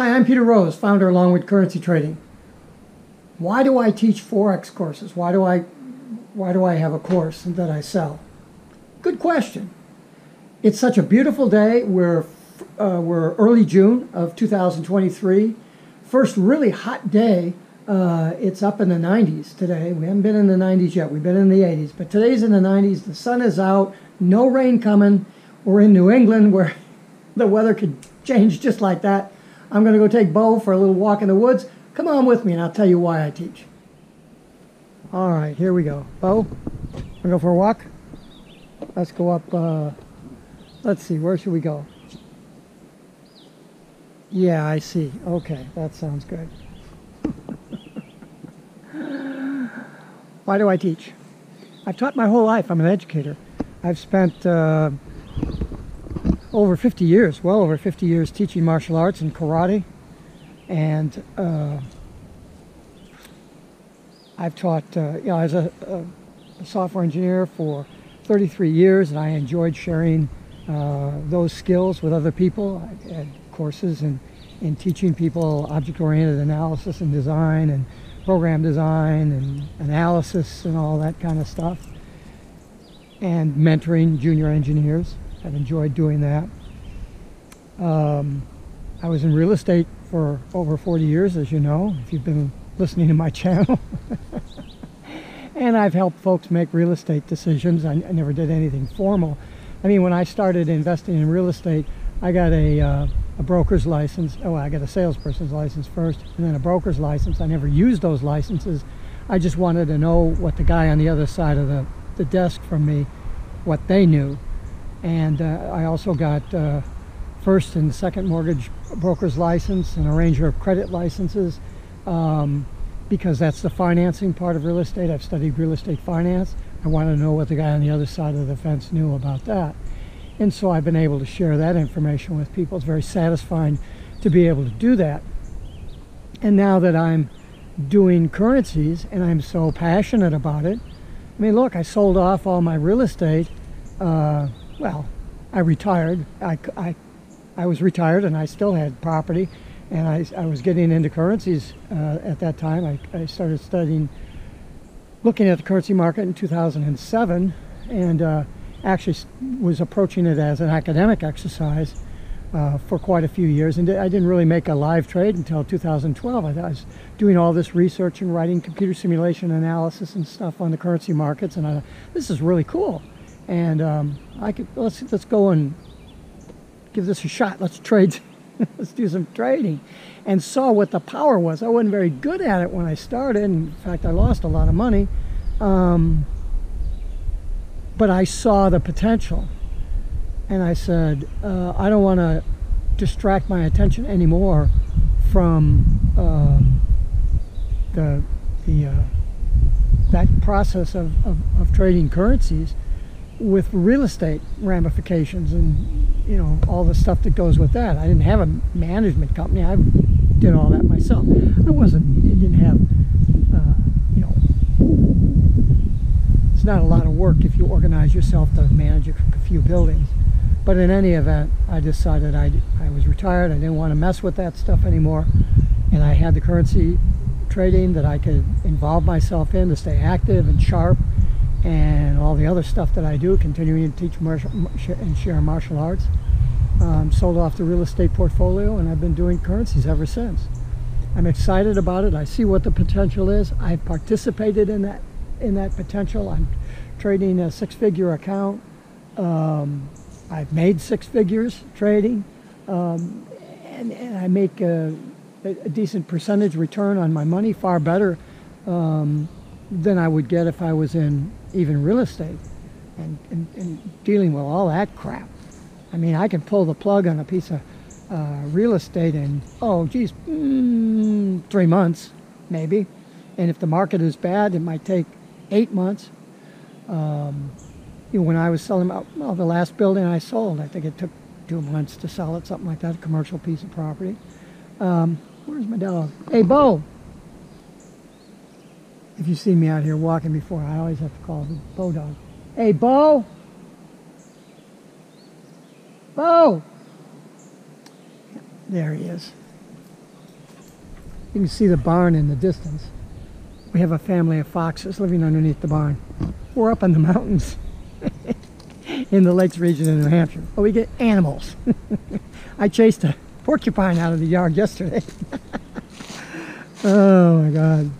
Hi, I'm Peter Rose, founder of Longwood Currency Trading. Why do I teach Forex courses? Why do I have a course that I sell? Good question. It's such a beautiful day. We're early June of 2023. First really hot day. It's up in the 90s today. We haven't been in the 90s yet. We've been in the 80s. But today's in the 90s. The sun is out. No rain coming. We're in New England where the weather could change just like that. I'm going to go take Bo for a little walk in the woods. Come on with me and I'll tell you why I teach. All right, here we go. Bo, want to go for a walk? Let's go up, let's see, where should we go? Yeah, I see. Okay, that sounds good. Why do I teach? I've taught my whole life. I'm an educator. I've spent over 50 years, well over 50 years teaching martial arts and karate, and I've taught, you know, as a software engineer for 33 years, and I enjoyed sharing those skills with other people. I had courses in teaching people object-oriented analysis and design and program design and analysis and all that kind of stuff, and mentoring junior engineers. I've enjoyed doing that. I was in real estate for over 40 years, as you know, if you've been listening to my channel. And I've helped folks make real estate decisions. I never did anything formal. I mean, when I started investing in real estate, I got a broker's license. Oh, I got a salesperson's license first, and then a broker's license. I never used those licenses. I just wanted to know what the guy on the other side of the desk from me, what they knew. And I also got first and second mortgage broker's license and arranger of credit licenses because that's the financing part of real estate. I've studied real estate finance. I wanted to know what the guy on the other side of the fence knew about that. And so I've been able to share that information with people. It's very satisfying to be able to do that. And now that I'm doing currencies and I'm so passionate about it, I mean, look, I sold off all my real estate. Well, I retired. I was retired and I still had property, and I was getting into currencies at that time. I started studying, looking at the currency market in 2007, and actually was approaching it as an academic exercise for quite a few years. And I didn't really make a live trade until 2012. I was doing all this research and writing computer simulation analysis and stuff on the currency markets, and I thought, this is really cool. And let's go and give this a shot. Let's trade. Let's do some trading, and saw what the power was. I wasn't very good at it when I started. In fact, I lost a lot of money, but I saw the potential, and I said, I don't want to distract my attention anymore from that process of trading currencies with real estate ramifications and, you know, all the stuff that goes with that. I didn't have a management company. I did all that myself. You know, it's not a lot of work if you organize yourself to manage a few buildings. But in any event, I decided I was retired. I didn't want to mess with that stuff anymore. And I had the currency trading that I could involve myself in to stay active and sharp, and all the other stuff that I do, continuing to teach and share martial arts. Sold off the real estate portfolio, and I've been doing currencies ever since. I'm excited about it. I see what the potential is. I've participated in that potential. I'm trading a six-figure account. I've made six figures trading, and I make a decent percentage return on my money, far better than I would get if I was in even real estate and dealing with all that crap. I mean, I can pull the plug on a piece of real estate in, 3 months maybe. And if the market is bad, it might take 8 months. You know, when I was selling, the last building I sold, I think it took 2 months to sell it, something like that, a commercial piece of property. Where's my dog? Hey, Bo! If you see me out here walking before, I always have to call the Bo dog. Hey, Bo! Bo! There he is. You can see the barn in the distance. We have a family of foxes living underneath the barn. We're up in the mountains in the Lakes region in New Hampshire. But we get animals. I chased a porcupine out of the yard yesterday. Oh my God.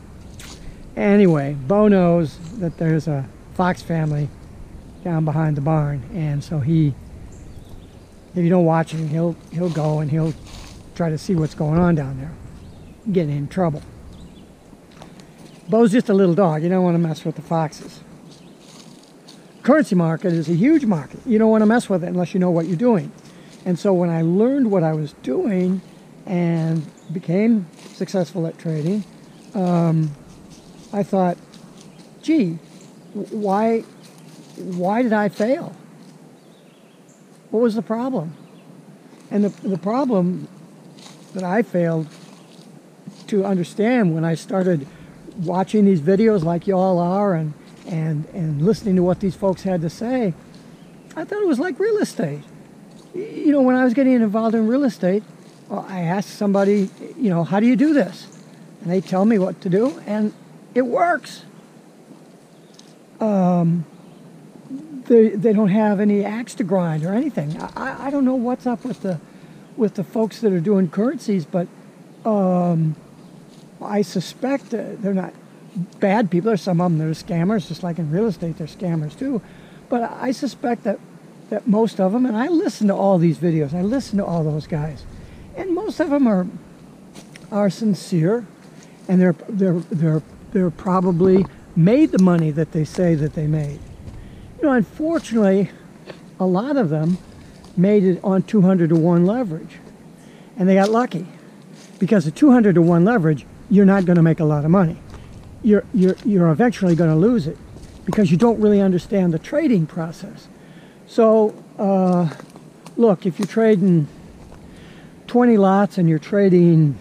Anyway, Bo knows that there's a fox family down behind the barn, and so he, if you don't watch him, he'll go and he'll try to see what's going on down there, getting in trouble. Bo's just a little dog. You don't want to mess with the foxes. Currency market is a huge market. You don't want to mess with it unless you know what you're doing. And so when I learned what I was doing and became successful at trading, I thought, gee, why did I fail? What was the problem? And the problem that I failed to understand when I started watching these videos like y'all are and listening to what these folks had to say, I thought it was like real estate. You know, when I was getting involved in real estate, I asked somebody, you know, how do you do this? And they tell me what to do, and it works. They don't have any axe to grind or anything. I don't know what's up with the folks that are doing currencies, but I suspect they're not bad people. There's some of them that are scammers, just like in real estate, they're scammers too. But I suspect that most of them, and I listen to all these videos, I listen to all those guys, and most of them are sincere, and they're probably made the money that they say that they made. You know, unfortunately, a lot of them made it on 200-to-1 leverage, and they got lucky, because at 200-to-1 leverage, you're not going to make a lot of money. You're eventually going to lose it because you don't really understand the trading process. So, look, if you're trading 20 lots and you're trading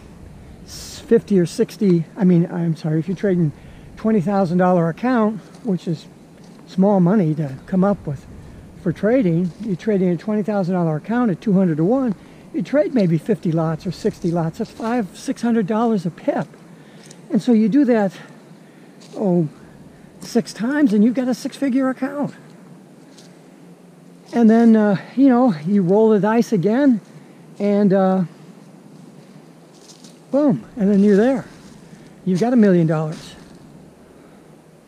50 or 60, I mean, I'm sorry, if you're trading $20,000 account, which is small money to come up with for trading, you're trading a $20,000 account at 200-to-1, you trade maybe 50 lots or 60 lots, that's $600 a pip. And so you do that, oh, 6 times and you've got a 6-figure account. And then, you know, you roll the dice again and boom, and then you're there. You've got $1 million.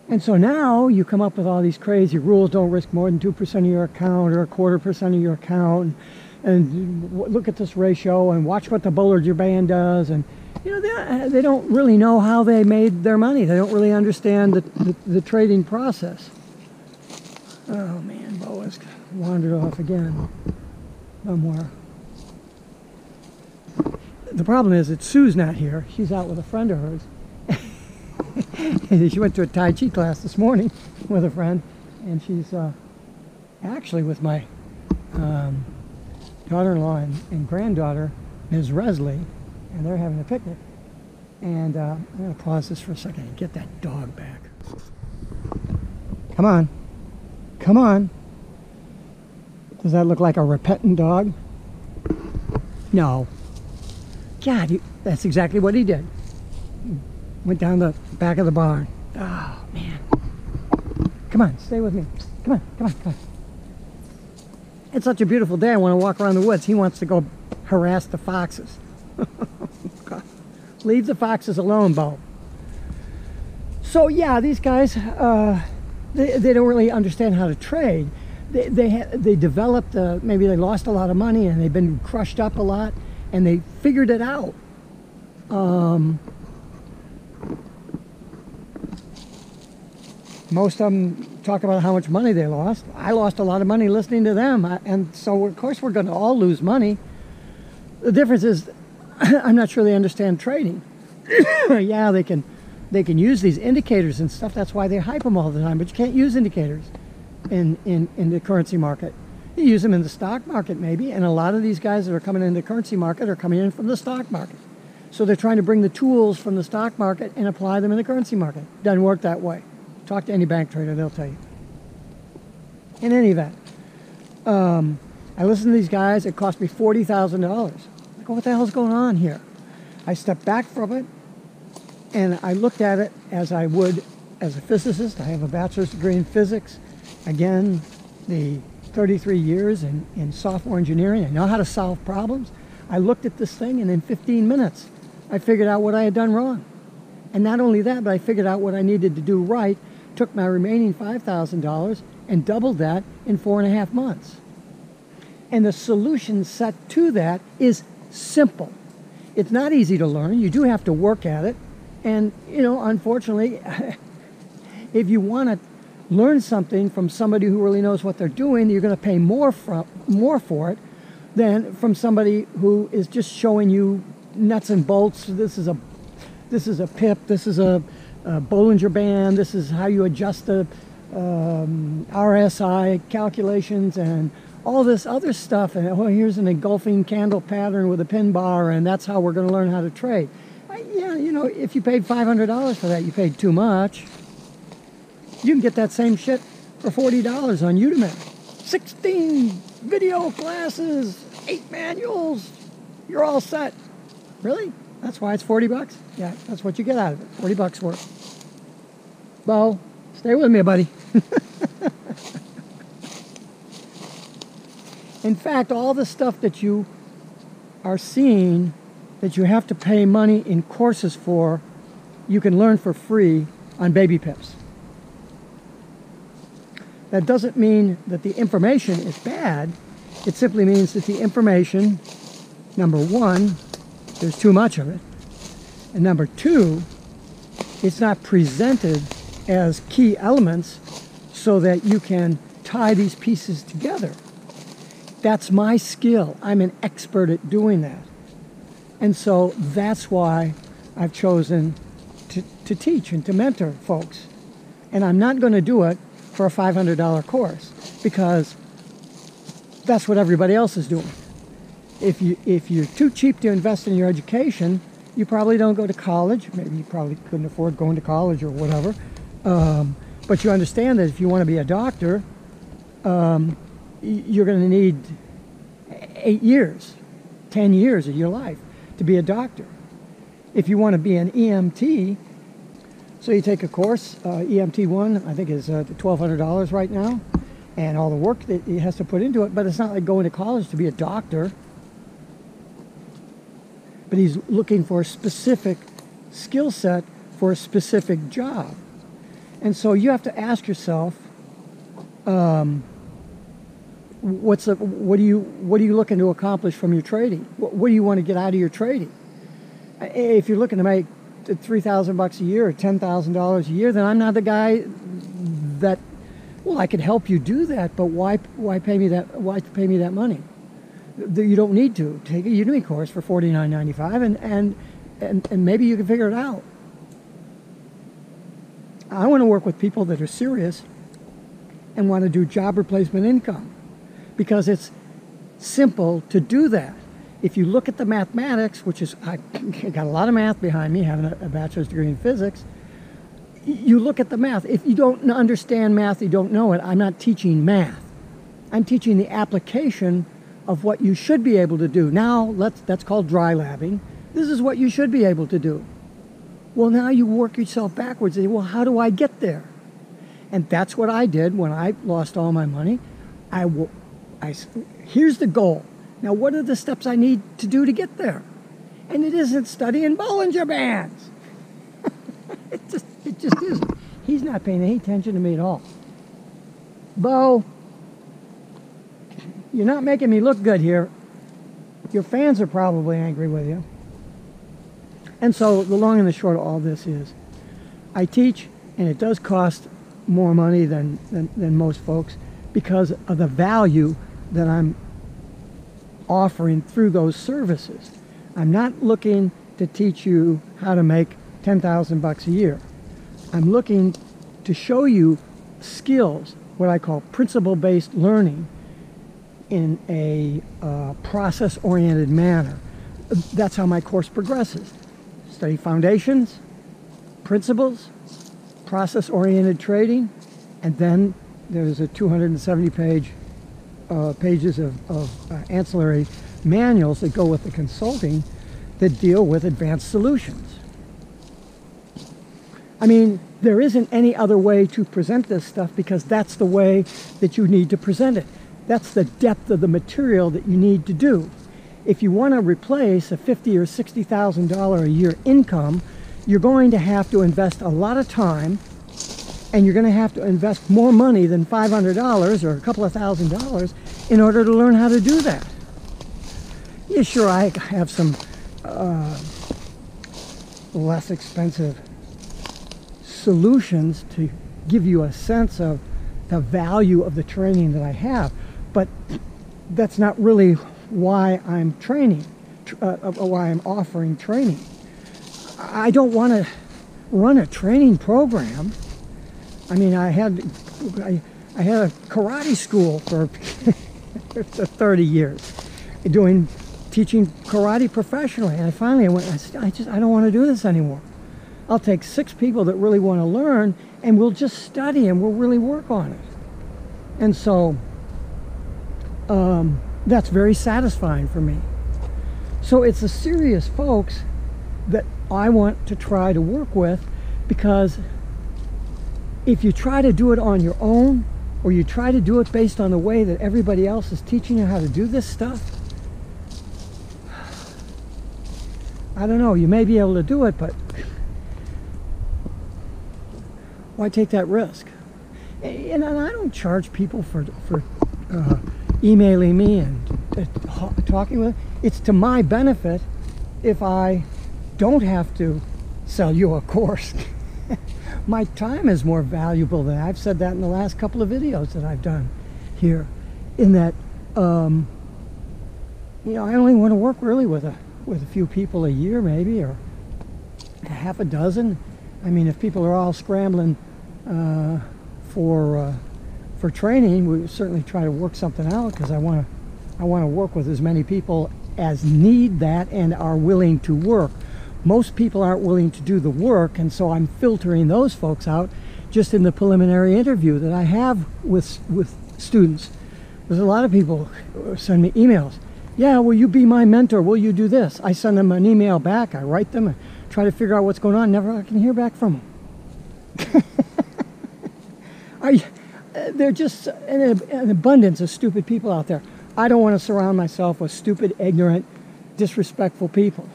And so now you come up with all these crazy rules, don't risk more than 2% of your account or a 0.25% of your account, and look at this ratio and watch what the Bollinger Band does. And, you know, they don't really know how they made their money. They don't really understand the trading process. Oh man, Bo has wandered off again somewhere. The problem is that Sue's not here. She's out with a friend of hers. She went to a Tai Chi class this morning with a friend, and she's actually with my daughter-in-law and granddaughter, Ms. Resley, and they're having a picnic. And I'm going to pause this for a second and get that dog back. Come on. Come on. Does that look like a repentant dog? No. God, that's exactly what he did. Went down the back of the barn. Oh, man. Come on, stay with me. Come on, come on, come on. It's such a beautiful day. I want to walk around the woods. He wants to go harass the foxes. God. Leave the foxes alone, Bo. So, yeah, these guys, they don't really understand how to trade. They developed, maybe they lost a lot of money and they've been crushed up a lot, and they figured it out. Most of them talk about how much money they lost. I lost a lot of money listening to them. And so, of course, we're going to all lose money. The difference is, I'm not sure they understand trading. Yeah, they can use these indicators and stuff. That's why they hype them all the time. But you can't use indicators in the currency market. You use them in the stock market, maybe. And a lot of these guys that are coming into the currency market are coming in from the stock market. So they're trying to bring the tools from the stock market and apply them in the currency market. Doesn't work that way. Talk to any bank trader, they'll tell you. In any event, I listened to these guys. It cost me $40,000. Like, what the hell's going on here? I stepped back from it. And I looked at it as I would as a physicist. I have a bachelor's degree in physics. Again, the 33 years in software engineering. I know how to solve problems. I looked at this thing, and in 15 minutes, I figured out what I had done wrong. And not only that, but I figured out what I needed to do right, took my remaining $5,000 and doubled that in 4.5 months. And the solution set to that is simple. It's not easy to learn. You do have to work at it. And, you know, unfortunately, if you want to learn something from somebody who really knows what they're doing, you're going to pay more for it than from somebody who is just showing you nuts and bolts. This is a pip, this is a Bollinger Band, this is how you adjust the RSI calculations and all this other stuff. And, oh, here's an engulfing candle pattern with a pin bar, and that's how we're going to learn how to trade. Yeah, you know, if you paid $500 for that, you paid too much. You can get that same shit for $40 on Udemy. 16 video classes, 8 manuals, you're all set. Really? That's why it's 40 bucks? Yeah, that's what you get out of it, 40 bucks worth. Bo, stay with me, buddy. In fact, all the stuff that you are seeing that you have to pay money in courses for, you can learn for free on Baby Pips. That doesn't mean that the information is bad. It simply means that the information, number one, there's too much of it. And number two, it's not presented as key elements so that you can tie these pieces together. That's my skill. I'm an expert at doing that. And so that's why I've chosen to teach and to mentor folks. And I'm not going to do it for a $500 course, because that's what everybody else is doing. If you're too cheap to invest in your education, you probably don't go to college. Maybe you probably couldn't afford going to college or whatever. But you understand that if you want to be a doctor, you're going to need 8 years, 10 years of your life to be a doctor. If you want to be an EMT, so you take a course, EMT1, I think is $1,200 right now, and all the work that he has to put into it, but it's not like going to college to be a doctor. But he's looking for a specific skill set for a specific job. And so you have to ask yourself, what are you looking to accomplish from your trading? What do you want to get out of your trading? If you're looking to make $3,000 a year or $10,000 a year, then I'm not the guy that, well, I could help you do that, but why pay me that? Why pay me that money? You don't need to. Take a Udemy course for $49.95, and maybe you can figure it out. I want to work with people that are serious and want to do job replacement income, because it's simple to do that. If you look at the mathematics, which is, I got a lot of math behind me, having a bachelor's degree in physics, you look at the math. If you don't understand math, you don't know it. I'm not teaching math. I'm teaching the application of what you should be able to do. Now, that's called dry labbing. This is what you should be able to do. Well, now you work yourself backwards and say, well, how do I get there? And that's what I did when I lost all my money. Here's the goal. Now, what are the steps I need to do to get there? And it isn't studying Bollinger Bands. It just isn't. He's not paying any attention to me at all. Bo, you're not making me look good here. Your fans are probably angry with you. And so the long and the short of all this is, I teach, and it does cost more money than most folks because of the value that I'm offering through those services. I'm not looking to teach you how to make $10,000 a year. I'm looking to show you skills, what I call principle-based learning, in a process-oriented manner. That's how my course progresses. Study foundations, principles, process-oriented trading, and then there's a 270-page pages of ancillary manuals that go with the consulting that deal with advanced solutions. I mean, there isn't any other way to present this stuff because that's the way that you need to present it. That's the depth of the material that you need to do. If you want to replace a $50,000 or $60,000 a year income, you're going to have to invest a lot of time, and you're going to have to invest more money than $500 or a couple of $1,000 in order to learn how to do that. Yeah, sure, I have some less expensive solutions to give you a sense of the value of the training that I have, but that's not really why I'm training, why I'm offering training. I don't want to run a training program. I mean, I had a karate school for 30 years, teaching karate professionally, and I don't want to do this anymore. I'll take 6 people that really want to learn, and we'll just study and we'll really work on it. And so that's very satisfying for me. So it's the serious folks that I want to try to work with, because if you try to do it on your own, or you try to do it based on the way that everybody else is teaching you how to do this stuff, I don't know, you may be able to do it, but why take that risk? And I don't charge people for emailing me and talking with them. It's to my benefit if I don't have to sell you a course. My time is more valuable than I've said that in the last couple of videos that I've done here, in that you know, I only want to work really with a few people a year, maybe, or half a dozen. I mean, if people are all scrambling for training, we certainly try to work something out, because I want to work with as many people as need that and are willing to work. Most people aren't willing to do the work, and so I'm filtering those folks out just in the preliminary interview that I have with students. There's a lot of people who send me emails. Yeah, will you be my mentor? Will you do this? I send them an email back. I write them and try to figure out what's going on. Never I can hear back from them. They're just an abundance of stupid people out there. I don't want to surround myself with stupid, ignorant, disrespectful people.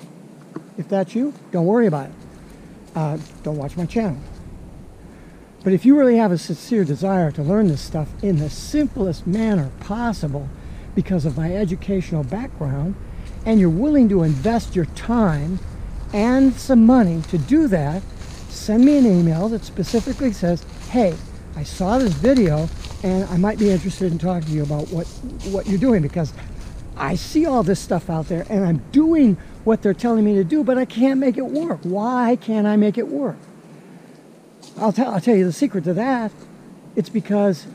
If that's you, don't worry about it. Don't watch my channel. But if you really have a sincere desire to learn this stuff in the simplest manner possible, because of my educational background, and you're willing to invest your time and some money to do that, send me an email that specifically says, hey, I saw this video and I might be interested in talking to you about what you're doing, because I see all this stuff out there and I'm doing what they're telling me to do, but I can't make it work. Why can't I make it work? I'll tell you the secret to that. It's because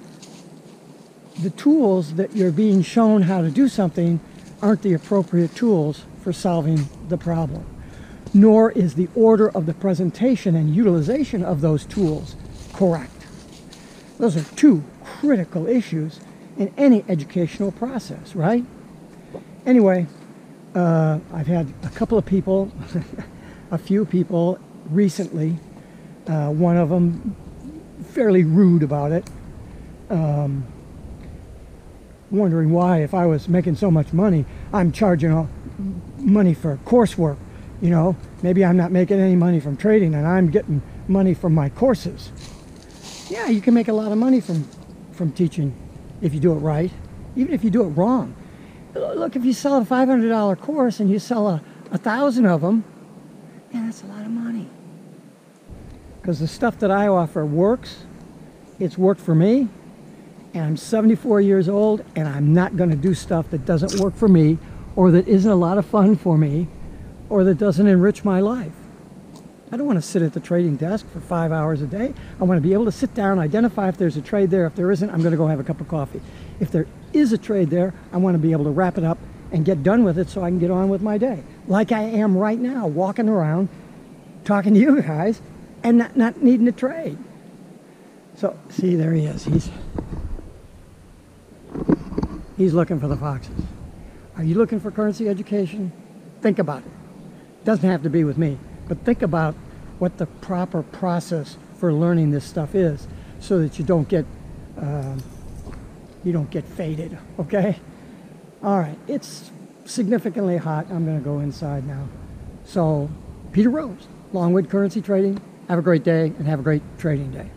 the tools that you're being shown how to do something aren't the appropriate tools for solving the problem, nor is the order of the presentation and utilization of those tools correct. Those are two critical issues in any educational process, right? Anyway, I've had a couple of people, a few people recently, one of them fairly rude about it, wondering why, if I was making so much money, I'm charging all money for coursework. You know, maybe I'm not making any money from trading and I'm getting money from my courses. Yeah, you can make a lot of money from teaching if you do it right, even if you do it wrong. Look, if you sell a $500 course and you sell 1,000 of them, man, that's a lot of money. Because the stuff that I offer works. It's worked for me. And I'm 74 years old, and I'm not going to do stuff that doesn't work for me, or that isn't a lot of fun for me, or that doesn't enrich my life. I don't want to sit at the trading desk for 5 hours a day. I want to be able to sit down, identify if there's a trade there. If there isn't, I'm going to go have a cup of coffee. If there is a trade there, I want to be able to wrap it up and get done with it so I can get on with my day. Like I am right now, walking around, talking to you guys, and not needing to trade. So, see, there he is. He's looking for the foxes. Are you looking for currency education? Think about it. Doesn't have to be with me, but think about what the proper process for learning this stuff is, so that you don't get faded, okay? All right, it's significantly hot. I'm gonna go inside now. So, Peter Rose, Longwood Currency Trading. Have a great day, and have a great trading day.